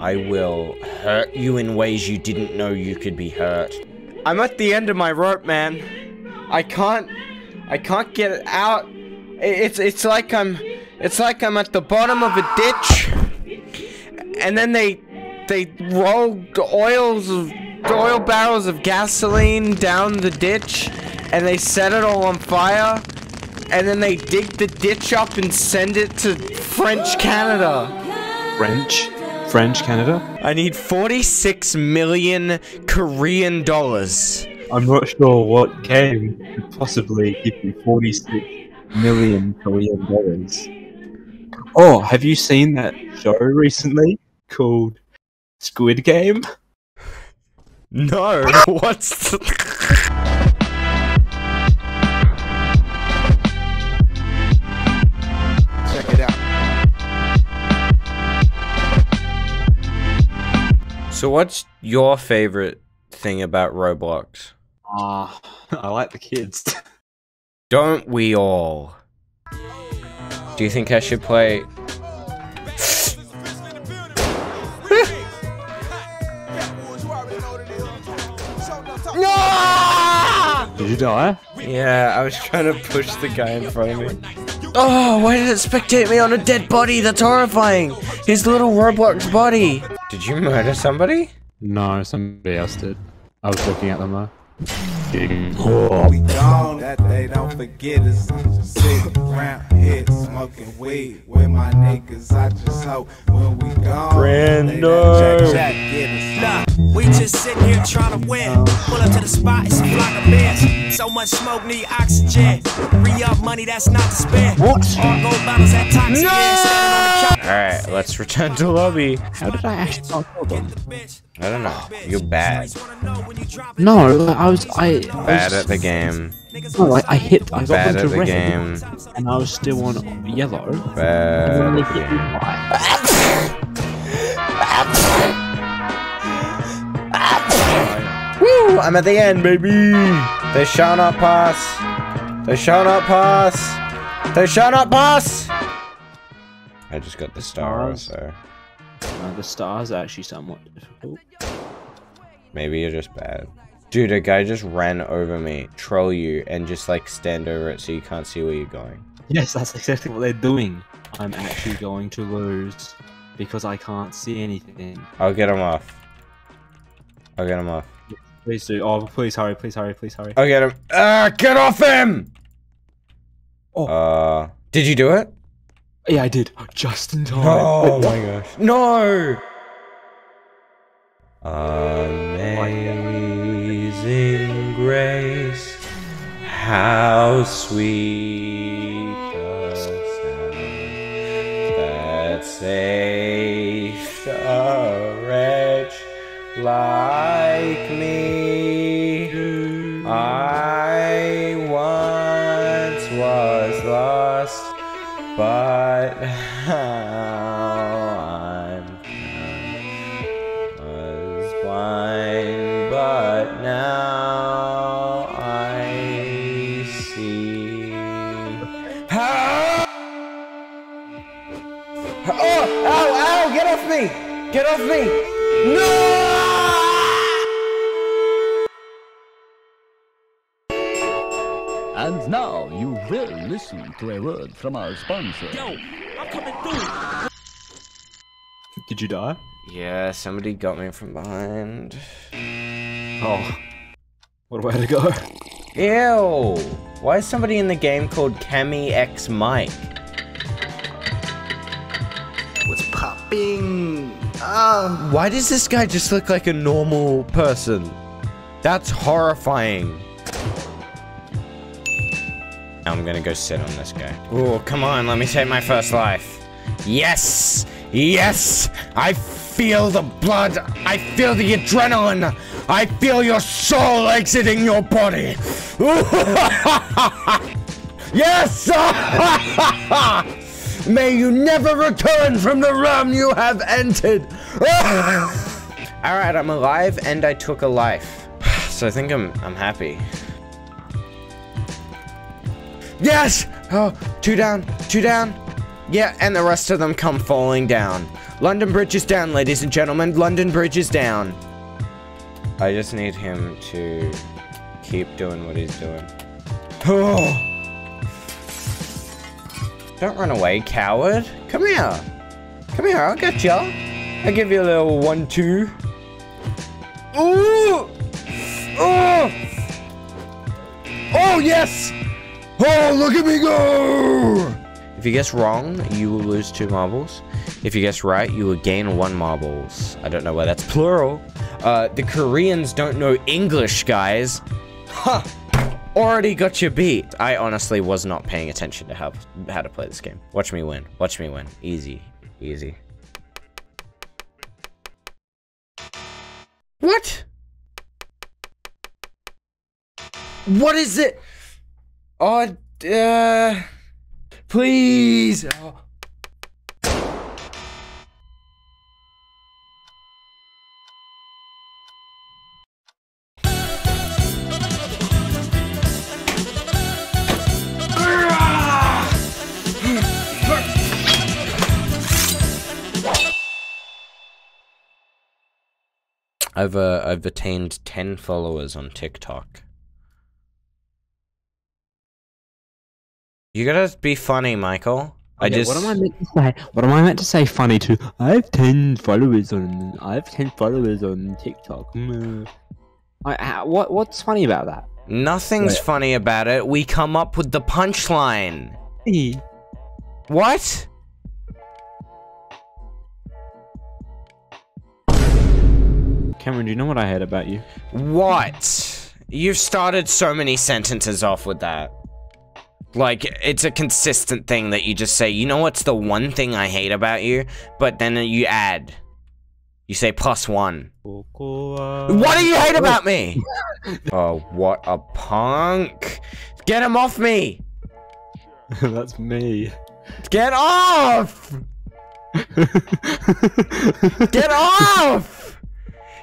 I will hurt you in ways you didn't know you could be hurt. I'm at the end of my rope, man. I can't get it out. It's like I'm at the bottom of a ditch, and then they roll oil barrels of gasoline down the ditch, and they set it all on fire, and then they dig the ditch up and send it to French Canada. French Canada? I need $46 million Korean dollars. I'm not sure what game could possibly give you $46 million Korean dollars. Oh, have you seen that show recently called Squid Game? No, what's Check it out. So what's your favorite thing about Roblox? I like the kids. Don't we all? Do you think I should play? No! Did you die? Yeah, I was trying to push the guy in front of me. Oh, why did it spectate me on a dead body? That's horrifying! His little Roblox body! Did you murder somebody? No, somebody else did. I was looking at them though. We gone that they don't forget us. Sitting around here smoking weed with my niggas. I just hope when we gone, we just sitting here trying to win. Pull up to the spot, it's a block of bears. So much smoke, need oxygen. Free up money that's not to spare. What? Gold bottles at toxic. No! Alright, let's return to lobby. How did I actually talk to them? I don't know. You're bad. No, I was bad at the game. No, I got into red, and I was still on yellow. Bad at the game. Woo! I'm at the end, baby! They shall not pass! They shall not pass! They shall not pass! I just got the stars, so... the stars are actually somewhat difficult. Maybe you're just bad. Dude, a guy just ran over me, troll you, and just like stand over it so you can't see where you're going. Yes, that's exactly what they're doing. I'm actually going to lose because I can't see anything. I'll get him off. I'll get him off. Please do. Oh, please hurry, please hurry, please hurry. I'll get him. Get off him! Oh. Did you do it? Yeah, I did. Just in time. Oh my gosh. No! Amazing grace, how sweet the sound that saved a wretch like me. I once was lost, but now I'm found. Was blind, but now I see. Oh! Ow! Ow! Get off me! Get off me! No! And now you will listen to a word from our sponsor. Yo, I'm coming through. Did you die? Yeah, somebody got me from behind. Oh, what a way to go. Ew, why is somebody in the game called Cammy X Mike? What's popping? Why does this guy just look like a normal person? That's horrifying. I'm gonna go sit on this guy. Oh, come on, let me take my first life. Yes! Yes! I feel the blood! I feel the adrenaline! I feel your soul exiting your body! Yes! May you never return from the realm you have entered! Alright, I'm alive and I took a life. So I think I'm happy. Yes! Oh, two down, two down. Yeah, and the rest of them come falling down. London Bridge is down, ladies and gentlemen. London Bridge is down. I just need him to keep doing what he's doing. Don't run away, coward. Come here. Come here, I'll get ya. I'll give you a little 1-2. Ooh! Oh! Oh, yes! Oh, look at me go! If you guess wrong, you will lose 2 marbles. If you guess right, you will gain 1 marbles. I don't know why that's plural. The Koreans don't know English, guys. Ha! Huh. Already got you beat. I honestly was not paying attention to how to play this game. Watch me win. Watch me win. Easy. Easy. What? What is it? Oh, please. Oh. I've attained 10 followers on TikTok. You gotta be funny, Michael. Okay, what am I meant to say? What am I meant to say funny to? I have 10 followers on TikTok. What's funny about that? Nothing's funny about it. We come up with the punchline. What? Cameron, do you know what I heard about you? What? You've started so many sentences off with that. Like, it's a consistent thing that you just say, you know what's the one thing I hate about you? But then you add. You say +1. What do you hate about me? Oh, what a punk. Get him off me. That's me. Get off! Get off!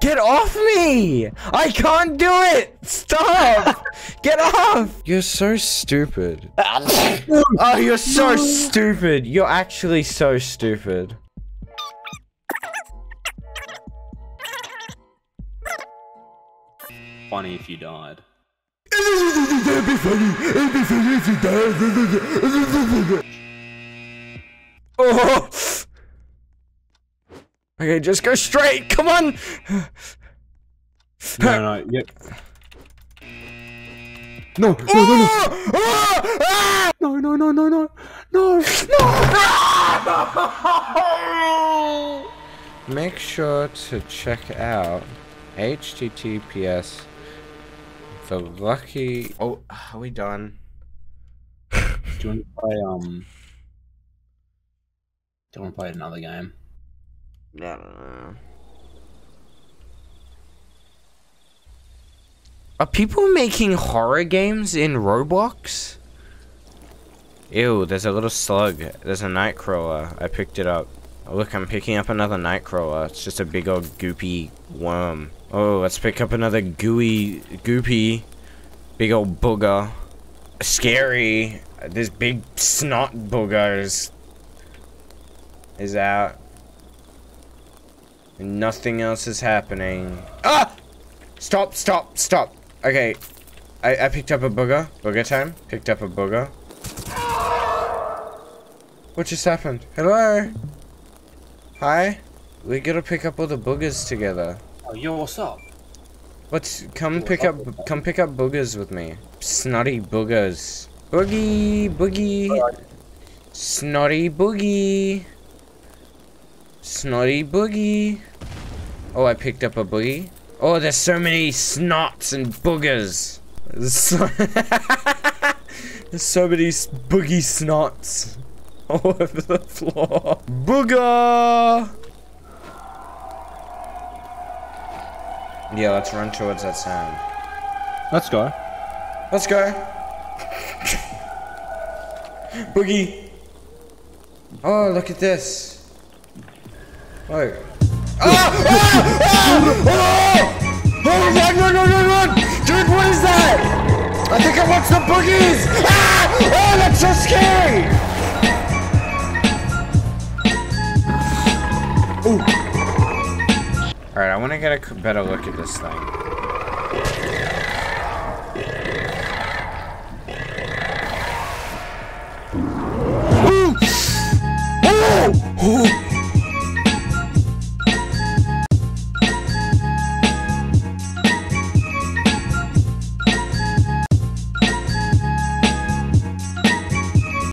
Get off me! I can't do it! Stop! Get off! You're so stupid. Oh, you're so stupid. You're actually so stupid. Funny if you died. It'd be funny. It'd be funny if you died. Oh! Okay, just go straight. Come on. No. Yep. No. No. Make sure to check out HTTPS. The lucky. Oh, are we done? Do you want to play? Do you want to play another game? No. Are people making horror games in Roblox? Ew, there's a little slug. There's a nightcrawler. I picked it up. Oh, look, I'm picking up another nightcrawler. It's just a big old goopy worm. Oh, let's pick up another goopy, big old booger. Scary. This big snot booger is out. Nothing else is happening. Ah! Stop. Okay. I picked up a booger. Booger time. Picked up a booger. What just happened? Hello? Hi? We gotta pick up all the boogers together. Oh, yo, what's up? Come pick up boogers with me. Snotty boogers. Boogie. Right. Snotty boogie. Snotty boogie. Oh, I picked up a boogie. Oh, there's so many snots and boogers. There's so many boogie snots all over the floor. Booger! Yeah, let's run towards that sound. Let's go. Boogie. Oh, look at this. Oh! Run! Dude, what is that? I think I watched the boogies! Ah! Oh, that's so scary! Ooh. All right, I want to get a better look at this thing. Ooh. Oh. Ooh.